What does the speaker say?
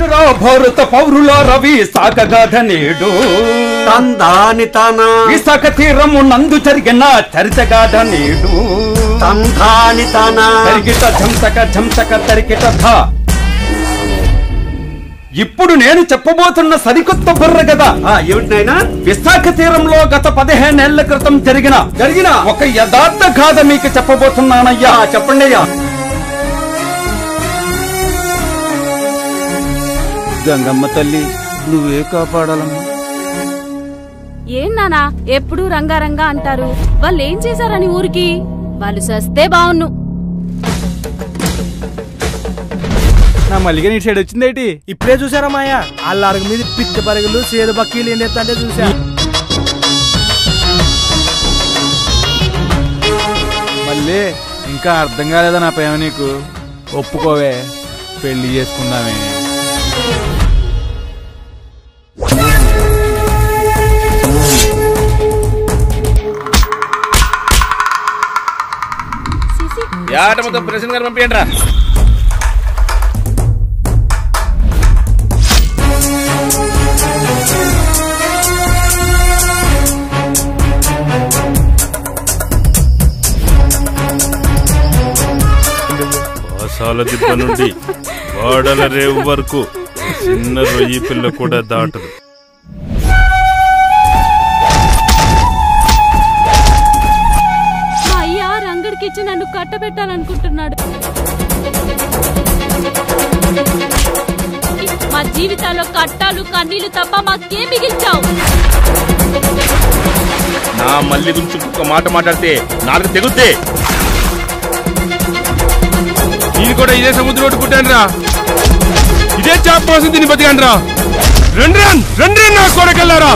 వినురా భరత పౌరుల రవి సాగగాధ నేడు తందాని తన విశాఖ తీరము నందు జరిగిన చరితగాధ నేడు తంధాని తన తరికిట ఝంసక ఝంసక తరికిట ధ. ఇప్పుడు నేను చెప్పబోతున్న సరికొత్త బుర్ర కదా. ఏమిటినైనా విశాఖ తీరంలో గత 15 ఏళ్ల క్రితం జరిగిన ఒక యథార్థ గాథ మీకు చెప్పబోతున్నానయ్యా. చెప్పండి అయ్యా. గంగమ్మ తల్లి నువ్వే కాపాడాలమ్మా. ఏం నానా ఎప్పుడు రంగారంగా అంటారు? వాళ్ళు ఏం చేశారని ఊరికి? వాళ్ళు సస్తే బావును. నా మల్లిగా నీ సైడ్ వచ్చిందేటి? ఇప్పుడే చూసారా మాయా, వాళ్ళ అరగ మీద పిచ్చి పరుగులు చేదు బక్కీలు ఏం చేస్తా అంటే చూసా. మళ్ళీ ఇంకా అర్థం కాలేదా నా ప్రేమ నీకు? ఒప్పుకోవే, పెళ్లి చేసుకుందామే. ప్రెసిడెంట్ గారు పంపించండి రా. మసాల దిబ్బ నుండి వాడల రేవు వరకు చిన్న రొయ్యి పిల్ల కూడా దాటదు. నన్ను కట్టబెట్టాలనుకుంటున్నాడు. మా జీవితాల్లో కట్టాలు కన్నీళ్లు తప్ప మాకే మిగిల్చావు. నా మల్లి గురించి ఒక్క మాట మాట్లాడితే నాకు తెగుద్దే. నేను కూడా ఇదే సముద్రం ఒట్టుకుంటాను రా, ఇదే చాప్ కోసం దీన్ని బతికాను రా. రండి రండి రండి నా కొడకెళ్ళారా.